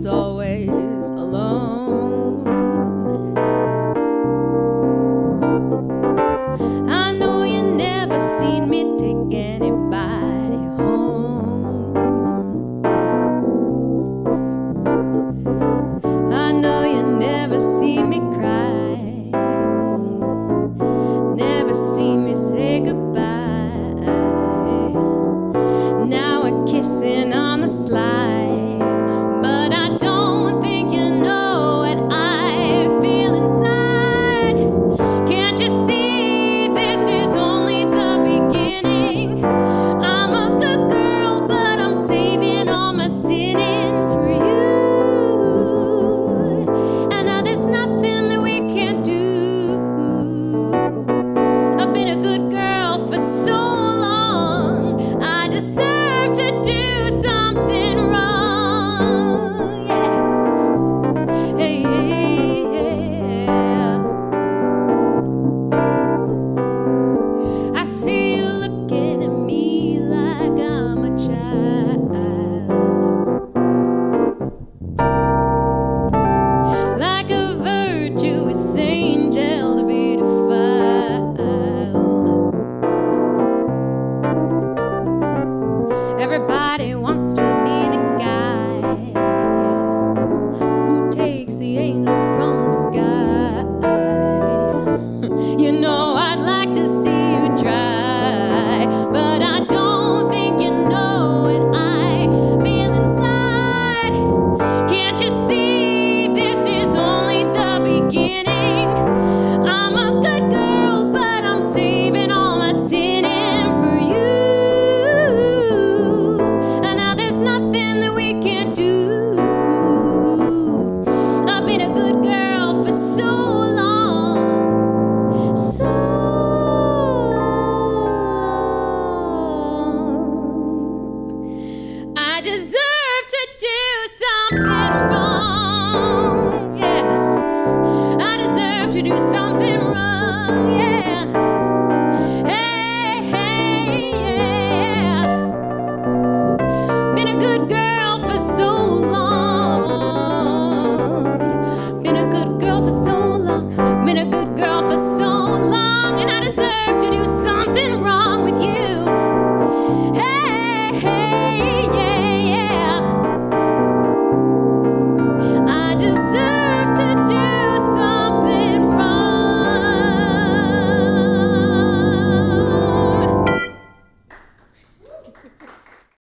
was always alone. I know you never seen me take anybody home. I know you never seen me cry, never seen me say goodbye. Now we're kissing on the slide. Everybody wants to be the guy who takes the angel from the sky. You know, I'd like to see you try, but I don't think you know what I feel inside. Can't you see this is only the beginning? I'm a good girl, but I'm saving all my sin. Do something.